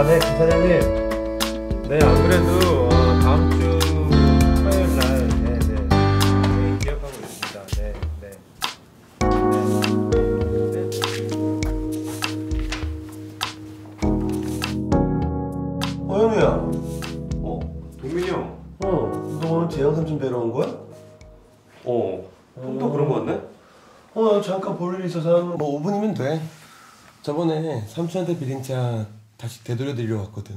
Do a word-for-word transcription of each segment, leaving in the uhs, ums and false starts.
아, 네, 김사장님. 네, 안 그래도 어, 다음 주 화요일 날, 네, 네, 네, 기억하고 있습니다. 네, 네. 네. 어, 현우야. 어, 동민이 형. 어, 너 오늘 재영삼 좀 뵈러 온 거야? 어, 형도 어... 그런 거 같네? 어, 잠깐 볼 일이 있어서 한 뭐 오 분이면 돼. 저번에 삼촌한테 빌린 차 다시 되돌려드리러 왔거든.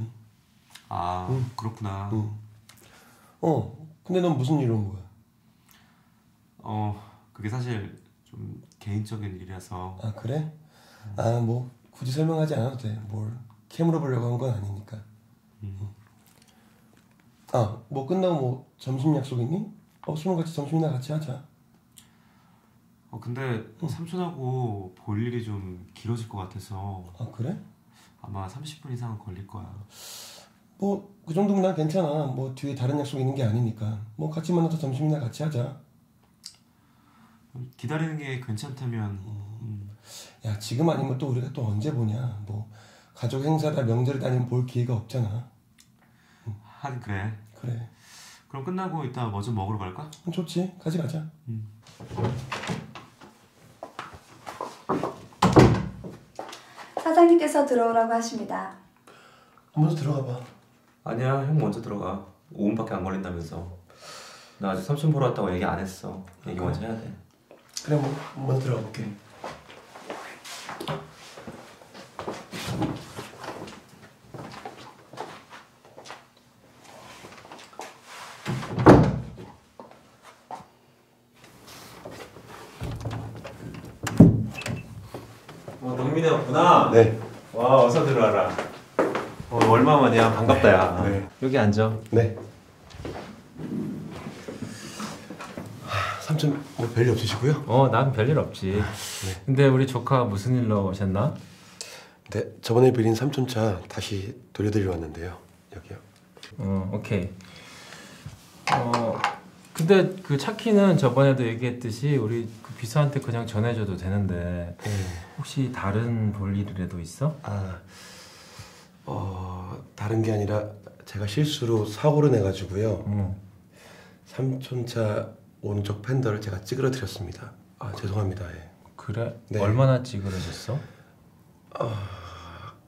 아, 응. 그렇구나. 응. 어, 근데 넌 무슨 일로 온 거야? 어, 그게 사실 좀 개인적인 일이라서. 아, 그래? 음. 아, 뭐 굳이 설명하지 않아도 돼. 뭘 캐물어 보려고 한 건 아니니까. 음. 응. 아, 뭐 끝나고 뭐 점심 약속 있니? 어, 수능 같이 점심이나 같이 하자. 어, 근데 응. 삼촌하고 볼 일이 좀 길어질 것 같아서. 아, 그래? 아마 삼십 분 이상은 걸릴 거야. 뭐 그 정도면 난 괜찮아. 뭐 뒤에 다른 약속 있는 게 아니니까. 뭐 같이 만나서 점심이나 같이 하자. 기다리는 게 괜찮다면. 어. 음. 야, 지금 아니면 또 우리가 또 언제 보냐. 뭐 가족 행사다 명절이다 아니면 볼 기회가 없잖아. 응. 하긴 그래. 그래. 그럼 끝나고 이따 뭐 좀 먹으러 갈까? 좋지. 같이 가자. 음. 사장님께서 들어오라고 하십니다. 먼저 들어가봐. 아니야, 형 먼저 들어가. 오 분밖에 안 걸린다면서. 나 아직 삼촌 보러 왔다고 얘기 안 했어. 얘기 먼저 해야 돼. 그래, 뭐 먼저 들어가 볼게. 네. 와, 어서 들어와라. 어, 얼마만이야. 반갑다. 네. 야, 네. 여기 앉아. 네. 하, 삼촌 뭐 별일 없으시고요? 어, 난 별일 없지. 아, 네. 근데 우리 조카 무슨 일로 오셨나? 네, 저번에 빌린 삼촌 차 다시 돌려드리러 왔는데요. 여기요. 어, 오케이. 어, 근데 그 차 키는 저번에도 얘기했듯이 우리 그 비서한테 그냥 전해줘도 되는데. 네. 혹시 다른 볼 일이라도 있어? 아, 어, 다른 게 아니라 제가 실수로 사고를 내가지고요. 음. 삼촌 차 오른쪽 팬더를 제가 찌그러뜨렸습니다. 아, 그, 죄송합니다. 예. 그래? 네. 얼마나 찌그러졌어? 어,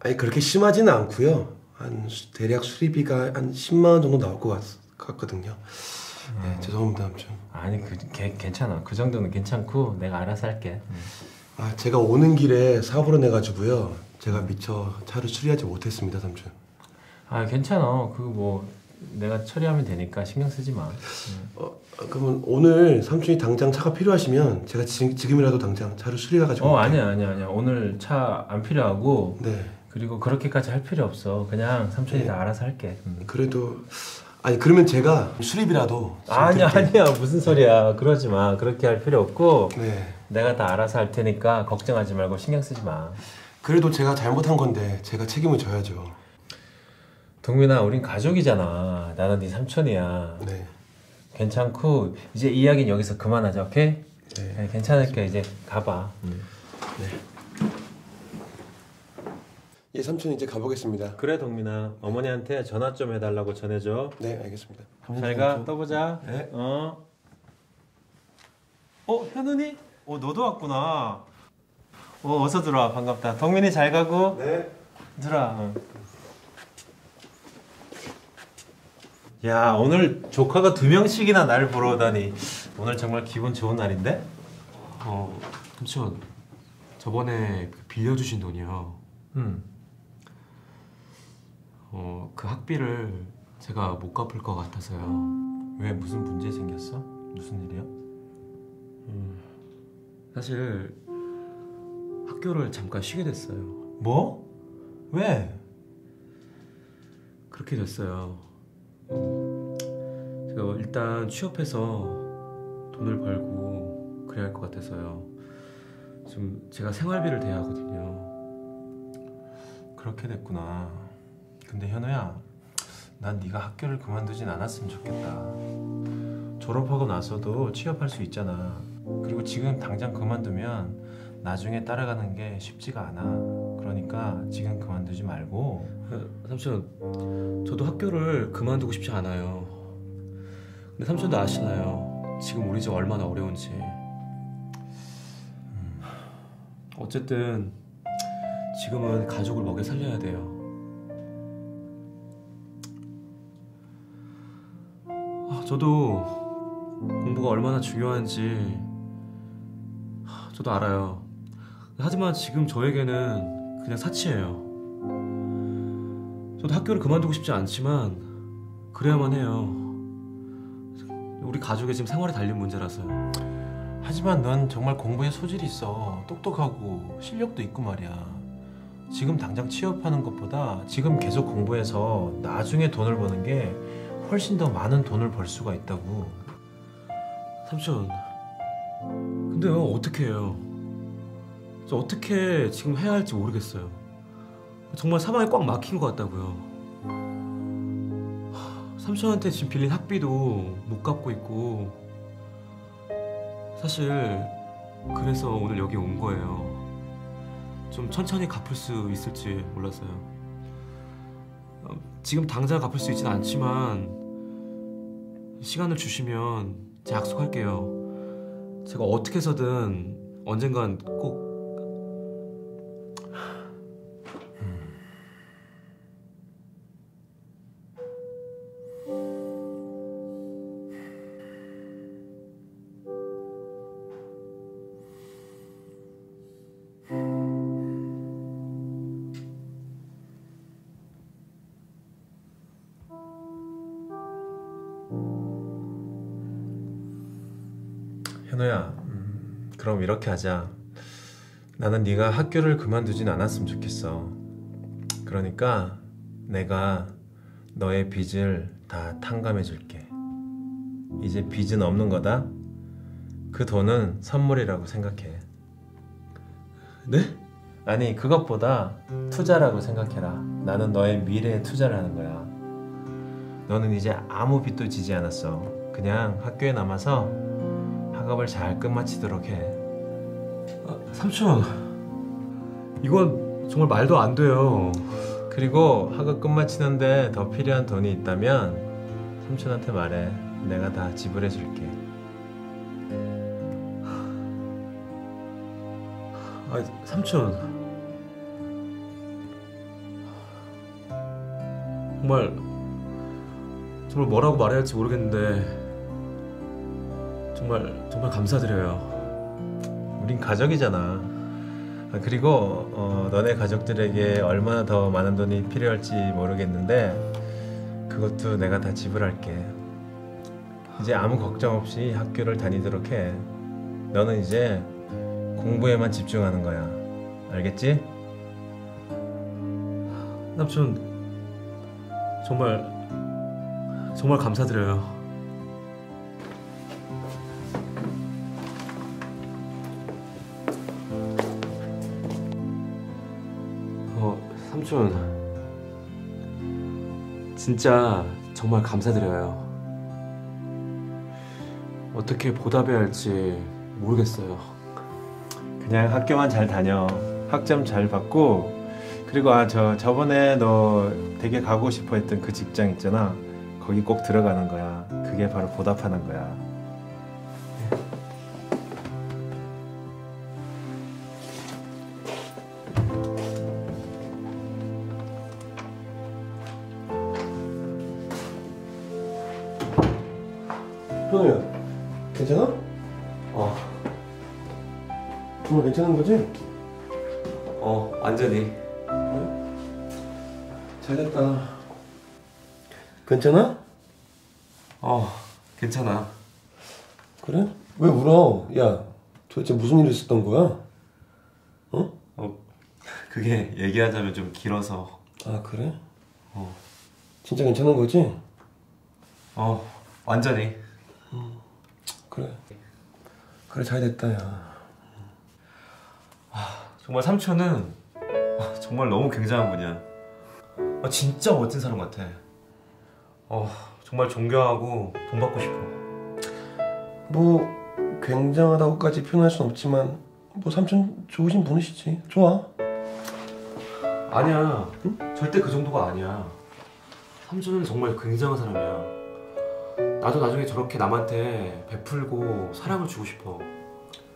아니 그렇게 심하지는 않고요. 한 대략 수리비가 한 십만 원 정도 나올 것 같, 같거든요. 음. 네, 죄송합니다, 삼촌. 아니 그 개, 괜찮아. 그 정도는 괜찮고 내가 알아서 할게. 음. 아, 제가 오는 길에 사고를 내가지고요. 제가 미처 차를 수리하지 못했습니다, 삼촌. 아, 괜찮아. 그거 뭐 내가 처리하면 되니까 신경 쓰지 마. 어, 그러면 오늘 삼촌이 당장 차가 필요하시면 제가 지, 지금이라도 당장 차를 수리해가지고. 어, 아니야, 아니야, 아니야. 오늘 차 안 필요하고. 네. 그리고 그렇게까지 할 필요 없어. 그냥 삼촌이 네. 다 알아서 할게. 음. 그래도. 아니 그러면 제가 수리비라도. 아니야, 아니야, 무슨 소리야. 그러지 마. 그렇게 할 필요 없고. 네. 내가 다 알아서 할 테니까 걱정하지 말고 신경 쓰지 마. 그래도 제가 잘못한 건데 제가 책임을 져야죠. 동민아, 우린 가족이잖아. 나는 네 삼촌이야. 네. 괜찮고 이제 이야기는 여기서 그만하자. 오케이? 네. 네, 괜찮을까. 이제 가봐. 음. 네. 예, 삼촌 이제 가보겠습니다. 그래 동민아. 네. 어머니한테 전화 좀 해달라고 전해줘. 네, 알겠습니다. 잘 가. 또 보자. 네. 어. 어, 현은이? 어, 너도 왔구나. 어, 어서 들어와. 반갑다. 동민이 잘 가고. 네. 들어와. 어. 야, 오늘 조카가 두 명씩이나 날 보러 오다니. 오늘 정말 기분 좋은 날인데? 어, 삼촌. 저번에 그 빌려주신 돈이요. 음. 어, 그 학비를 제가 못 갚을 것 같아서요. 왜, 무슨 문제 생겼어? 무슨 일이야? 음. 사실 학교를 잠깐 쉬게 됐어요. 뭐? 왜? 그렇게 됐어요. 음, 제가 일단 취업해서 돈을 벌고 그래야 할 것 같아서요. 지금 제가 생활비를 대야 하거든요. 그렇게 됐구나. 근데 현우야, 난 네가 학교를 그만두진 않았으면 좋겠다. 졸업하고 나서도 취업할 수 있잖아. 그리고 지금 당장 그만두면 나중에 따라가는 게 쉽지가 않아. 그러니까 지금 그만두지 말고. 삼촌, 저도 학교를 그만두고 싶지 않아요. 근데 삼촌도 아시나요? 지금 우리 집 얼마나 어려운지. 음. 어쨌든 지금은 가족을 먹여 살려야 돼요. 저도 공부가 얼마나 중요한지 저도 알아요. 하지만 지금 저에게는 그냥 사치예요. 저도 학교를 그만두고 싶지 않지만 그래야만 해요. 우리 가족의 지금 생활이 달린 문제라서요. 하지만 넌 정말 공부에 소질이 있어. 똑똑하고 실력도 있고 말이야. 지금 당장 취업하는 것보다 지금 계속 공부해서 나중에 돈을 버는 게 훨씬 더 많은 돈을 벌 수가 있다고. 삼촌, 근데요, 어떻게 해요? 저 어떻게 지금 해야 할지 모르겠어요. 정말 사방에 꽉 막힌 것 같다고요. 삼촌한테 지금 빌린 학비도 못 갚고 있고. 사실 그래서 오늘 여기 온 거예요. 좀 천천히 갚을 수 있을지 몰라서요. 지금 당장 갚을 수 있진 않지만 시간을 주시면 제가 약속할게요. 제가 어떻게 해서든 언젠간 꼭. 현우야, 음, 그럼 이렇게 하자. 나는 네가 학교를 그만두진 않았으면 좋겠어. 그러니까 내가 너의 빚을 다 탕감해 줄게. 이제 빚은 없는 거다. 그 돈은 선물이라고 생각해. 네? 아니, 그것보다 투자라고 생각해라. 나는 너의 미래에 투자를 하는 거야. 너는 이제 아무 빚도 지지 않았어. 그냥 학교에 남아서 학업을 잘 끝마치도록 해. 아, 삼촌, 이건 정말 말도 안 돼요. 그리고 학업 끝마치는데 더 필요한 돈이 있다면 삼촌한테 말해. 내가 다 지불해 줄게. 아, 삼촌, 정말 정말 뭐라고 말해야 할지 모르겠는데 정말 정말 감사드려요. 우린 가족이잖아. 그리고 어, 너네 가족들에게 얼마나 더 많은 돈이 필요할지 모르겠는데 그것도 내가 다 지불할게. 이제 아무 걱정 없이 학교를 다니도록 해. 너는 이제 공부에만 집중하는 거야. 알겠지? 삼촌, 정말 정말 감사드려요. 삼촌, 진짜 정말 감사드려요. 어떻게 보답해야 할지 모르겠어요. 그냥 학교만 잘 다녀. 학점 잘 받고. 그리고 아, 저 저번에 너 되게 가고 싶어 했던 그 직장 있잖아. 거기 꼭 들어가는 거야. 그게 바로 보답하는 거야. 현우야, 괜찮아? 어. 정말 괜찮은 거지? 어, 완전히. 어? 잘됐다. 괜찮아? 어, 괜찮아. 그래? 왜 울어? 야, 도대체 무슨 일 있었던 거야? 어? 어, 그게 얘기하자면 좀 길어서. 아, 그래? 어. 진짜 괜찮은 거지? 어, 완전히. 음, 그래 그래 잘 됐다. 야, 아, 정말 삼촌은 아, 정말 너무 굉장한 분이야. 아, 진짜 멋진 사람 같아. 어, 정말 존경하고 돈 받고 싶어. 뭐 굉장하다고까지 표현할 순 없지만 뭐 삼촌 좋으신 분이시지. 좋아. 아니야. 응? 절대 그 정도가 아니야. 삼촌은 정말 굉장한 사람이야. 나도 나중에 저렇게 남한테 베풀고 사랑을 주고 싶어.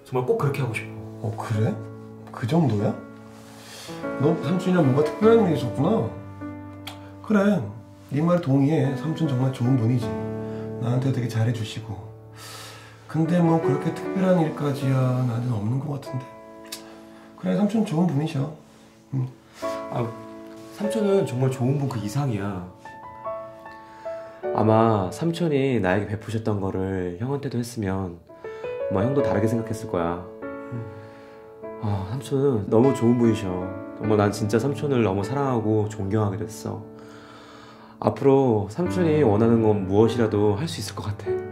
정말 꼭 그렇게 하고 싶어. 어, 그래? 그 정도야? 너 삼촌이랑 뭔가 특별한 일이 있었구나. 그래, 네 말 동의해. 삼촌 정말 좋은 분이지. 나한테 되게 잘해주시고. 근데 뭐 그렇게 특별한 일까지야 나는 없는 것 같은데. 그래, 삼촌 좋은 분이셔. 응. 아, 삼촌은 정말 좋은 분 그 이상이야. 아마 삼촌이 나에게 베푸셨던 거를 형한테도 했으면 아마 형도 다르게 생각했을 거야. 아, 삼촌은 너무 좋은 분이셔. 정말 난 진짜 삼촌을 너무 사랑하고 존경하게 됐어. 앞으로 삼촌이 원하는 건 무엇이라도 할 수 있을 것 같아.